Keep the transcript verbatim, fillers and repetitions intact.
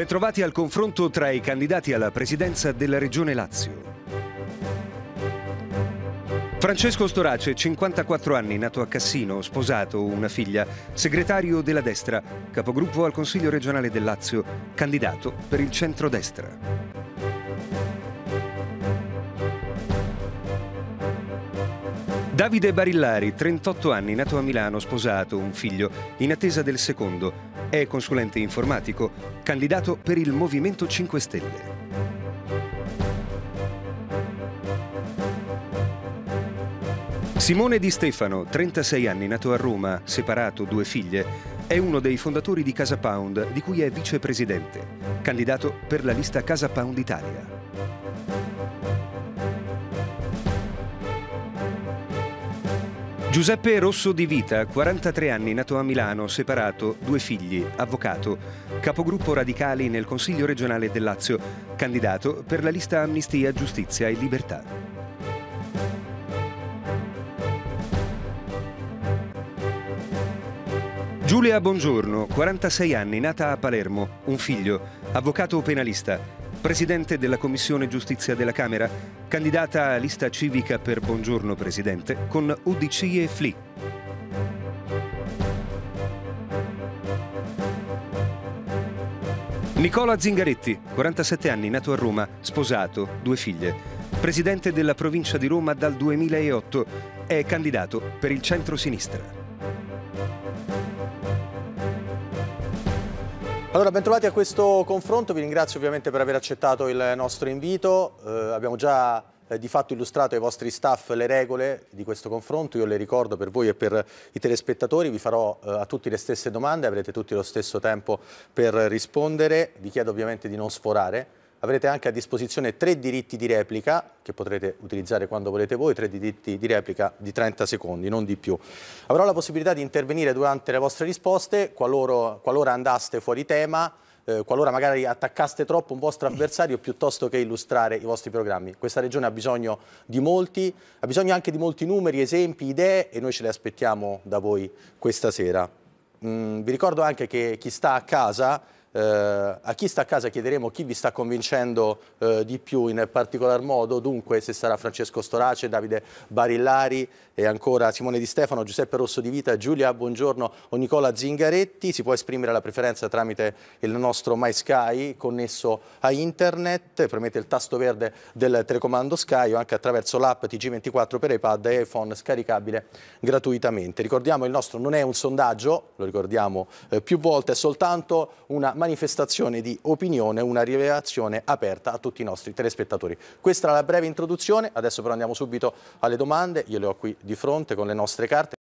Bentrovati al confronto tra i candidati alla presidenza della Regione Lazio. Francesco Storace, cinquantaquattro anni, nato a Cassino, sposato, una figlia, segretario della destra, capogruppo al Consiglio regionale del Lazio, candidato per il centrodestra. Davide Barillari, trentotto anni, nato a Milano, sposato, un figlio, in attesa del secondo, è consulente informatico, candidato per il Movimento cinque Stelle. Simone Di Stefano, trentasei anni, nato a Roma, separato, due figlie, è uno dei fondatori di Casa Pound, di cui è vicepresidente, candidato per la lista Casa Pound Italia. Giuseppe Rosso di Vita, quarantatré anni, nato a Milano, separato, due figli, avvocato, capogruppo radicali nel Consiglio regionale del Lazio, candidato per la lista Amnistia, Giustizia e Libertà. Giulia Bongiorno, quarantasei anni, nata a Palermo, un figlio, avvocato penalista, presidente della Commissione Giustizia della Camera, candidata a lista civica per Buongiorno Presidente con Udici e Fli. Nicola Zingaretti, quarantasette anni, nato a Roma, sposato, due figlie, presidente della provincia di Roma dal duemilaotto, è candidato per il centro-sinistra. Allora, bentrovati a questo confronto, vi ringrazio ovviamente per aver accettato il nostro invito, eh, abbiamo già eh, di fatto illustrato ai vostri staff le regole di questo confronto, io le ricordo per voi e per i telespettatori, vi farò eh, a tutti le stesse domande, avrete tutti lo stesso tempo per rispondere, vi chiedo ovviamente di non sforare, avrete anche a disposizione tre diritti di replica che potrete utilizzare quando volete voi, tre diritti di replica di trenta secondi, non di più. Avrò la possibilità di intervenire durante le vostre risposte, qualora, qualora andaste fuori tema, eh, qualora magari attaccaste troppo un vostro avversario piuttosto che illustrare i vostri programmi. Questa regione ha bisogno di molti, ha bisogno anche di molti numeri, esempi, idee e noi ce le aspettiamo da voi questa sera. Mm, vi ricordo anche che chi sta a casa... Uh, a chi sta a casa chiederemo chi vi sta convincendo uh, di più in particolar modo, dunque se sarà Francesco Storace, Davide Barillari e ancora Simone Di Stefano, Giuseppe Rosso di Vita, Giulia Bongiorno o Nicola Zingaretti, si può esprimere la preferenza tramite il nostro MySky connesso a internet, premete il tasto verde del telecomando Sky o anche attraverso l'app T G ventiquattro per iPad e iPhone scaricabile gratuitamente. Ricordiamo il nostro non è un sondaggio, lo ricordiamo eh, più volte, è soltanto una manifestazione di opinione, una rivelazione aperta a tutti i nostri telespettatori. Questa era la breve introduzione, adesso però andiamo subito alle domande, io le ho qui di fronte con le nostre carte.